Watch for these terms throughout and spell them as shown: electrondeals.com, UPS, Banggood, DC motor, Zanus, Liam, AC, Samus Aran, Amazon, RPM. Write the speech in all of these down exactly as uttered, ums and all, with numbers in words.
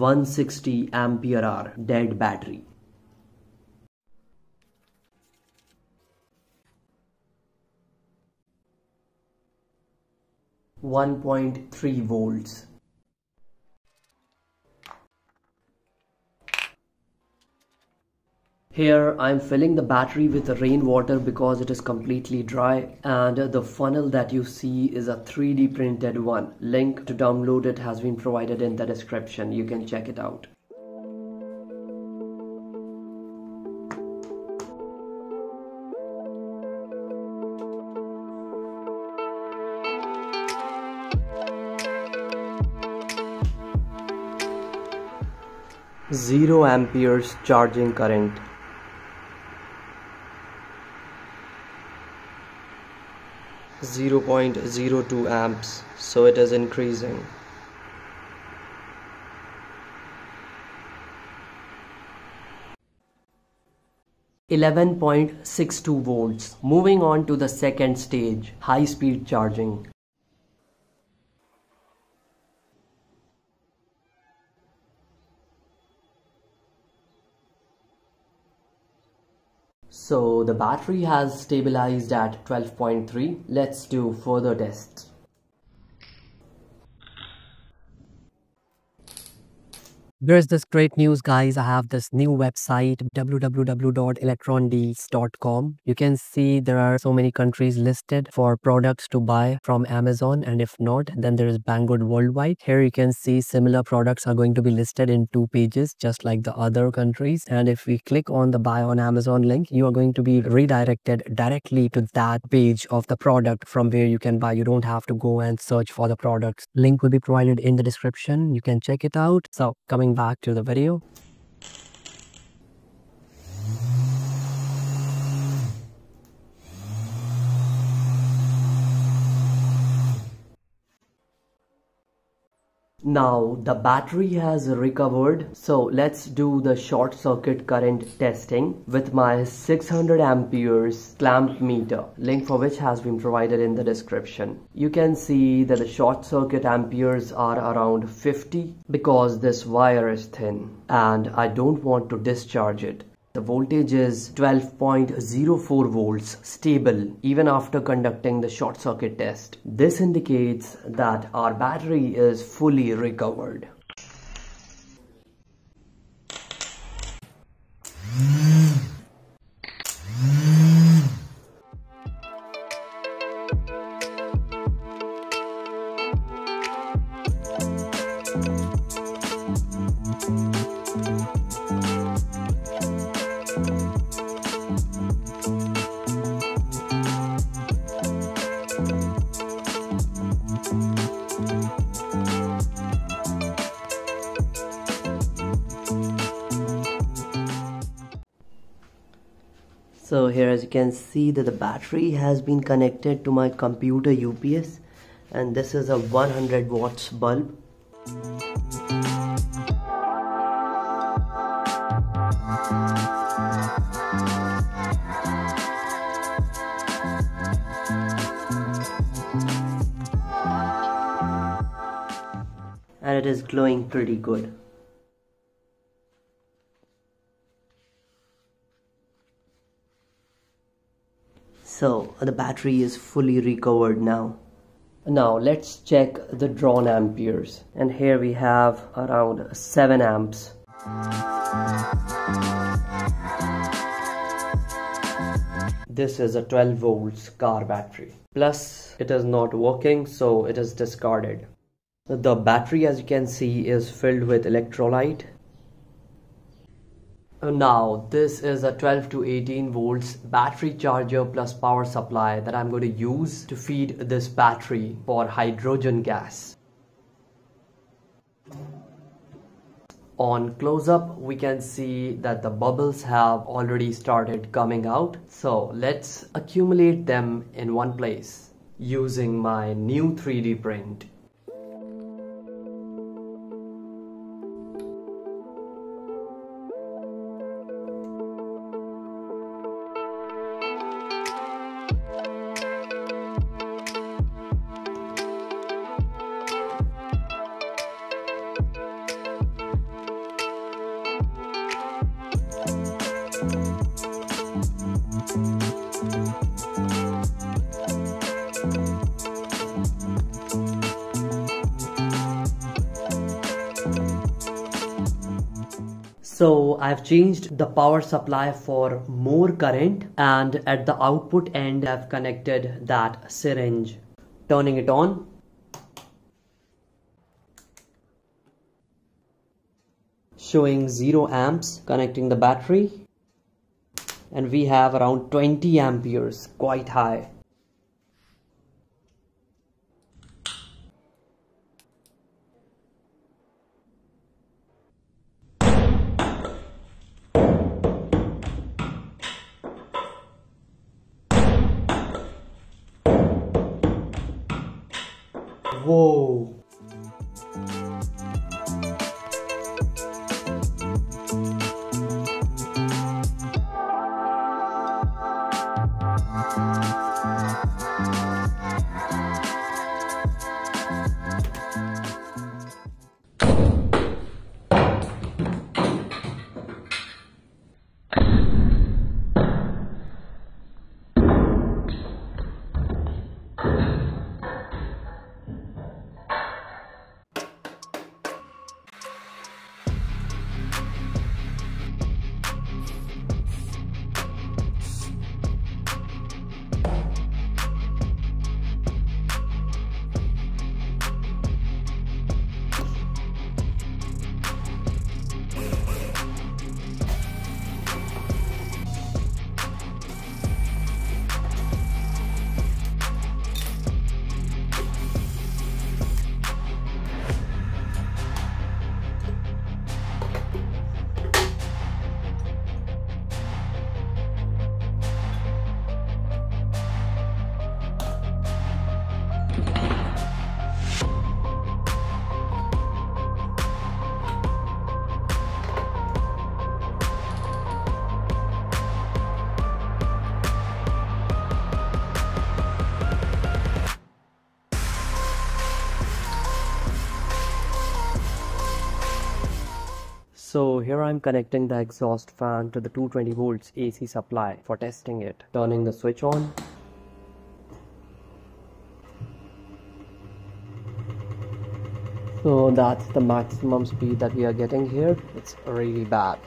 one hundred sixty ampere hour dead battery. one point three volts. Here I am filling the battery with rainwater because it is completely dry, and the funnel that you see is a three D printed one. Link to download it has been provided in the description. You can check it out. Zero amperes charging current. zero point zero two amps, so it is increasing. eleven point six two volts. Moving on to the second stage, high speed charging. So the battery has stabilized at twelve point three. Let's do further tests. There's this great news, guys. I have this new website, w w w dot electron deals dot com. You can see there are so many countries listed for products to buy from Amazon, and if not, then there is Banggood worldwide. Here you can see similar products are going to be listed in two pages, just like the other countries. And if we click on the buy on Amazon link, you are going to be redirected directly to that page of the product from where you can buy. You don't have to go and search for the products. Link will be provided in the description. You can check it out. So coming back to the video. Now the battery has recovered, so let's do the short circuit current testing with my six hundred amperes clamped meter, link for which has been provided in the description. You can see that the short circuit amperes are around fifty because this wire is thin and I don't want to discharge it. The voltage is twelve point zero four volts, stable even after conducting the short circuit test. This indicates that our battery is fully recovered. So here, as you can see, that the battery has been connected to my computer U P S, and this is a one hundred watts bulb. And it is glowing pretty good. So the battery is fully recovered now. Now let's check the drawn amperes, and here we have around seven amps. This is a twelve volts car battery. Plus it is not working, so it is discarded. The battery, as you can see, is filled with electrolyte. Now this is a twelve to eighteen volts battery charger plus power supply that I'm going to use to feed this battery for hydrogen gas. On close up, we can see that the bubbles have already started coming out. So let's accumulate them in one place using my new three D print. So I've changed the power supply for more current, and at the output end I've connected that syringe. Turning it on. Showing zero amps, connecting the battery, and we have around twenty amperes, quite high. Whoa! So here I'm connecting the exhaust fan to the two twenty volts A C supply for testing it. Turning the switch on. So that's the maximum speed that we are getting here. It's really bad.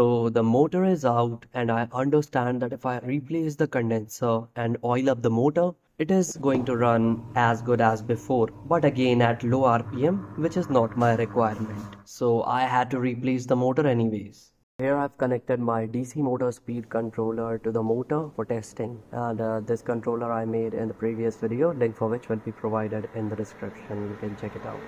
So the motor is out, and I understand that if I replace the condenser and oil up the motor, it is going to run as good as before, but again at low R P M, which is not my requirement. So I had to replace the motor anyways. Here I've connected my D C motor speed controller to the motor for testing, and uh, this controller I made in the previous video, link for which will be provided in the description. You can check it out.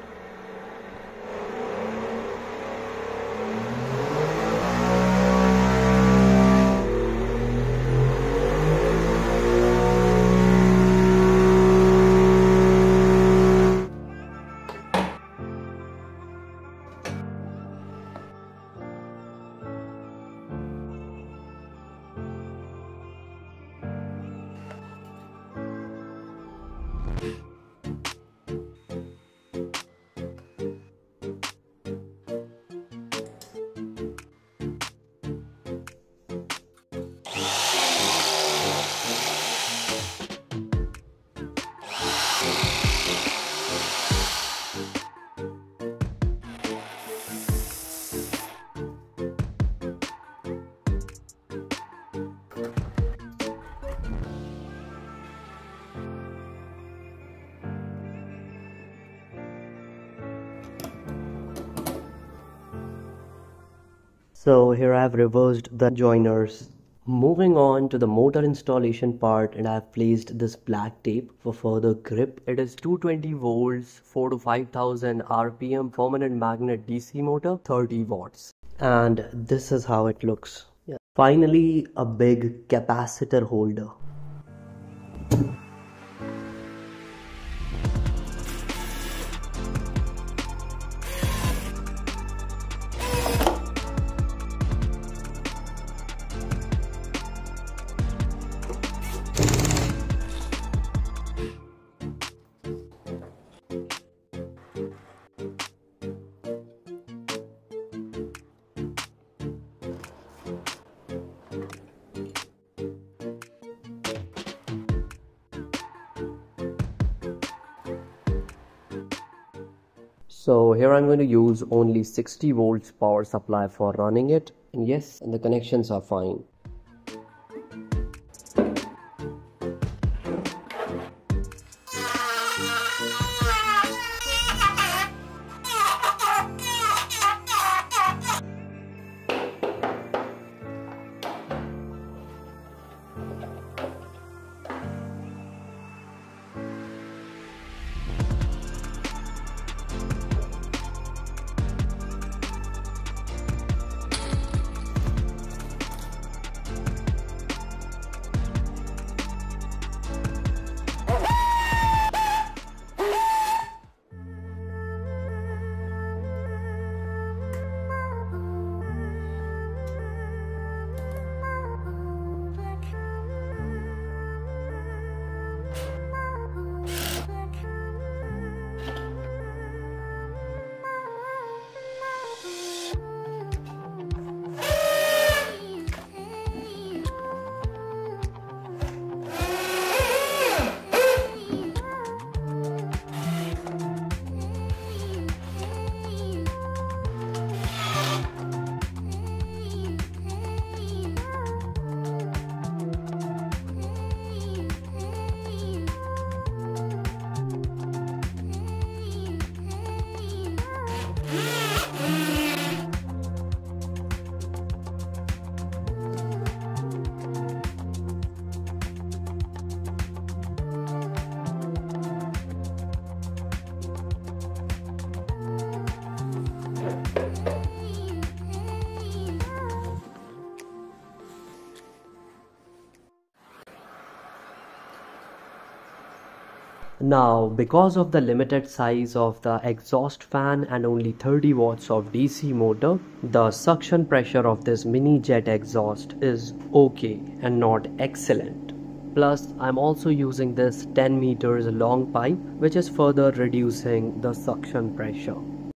So here I have reversed the joiners. Moving on to the motor installation part, and I have placed this black tape for further grip. It is two twenty volts, four to five thousand R P M permanent magnet D C motor, thirty watts. And this is how it looks. Yeah. Finally, a big capacitor holder. So here I'm going to use only sixty volts power supply for running it, and yes, and the connections are fine. Now, because of the limited size of the exhaust fan and only thirty watts of D C motor, the suction pressure of this mini jet exhaust is okay and not excellent. Plus, I'm also using this ten meters long pipe, which is further reducing the suction pressure.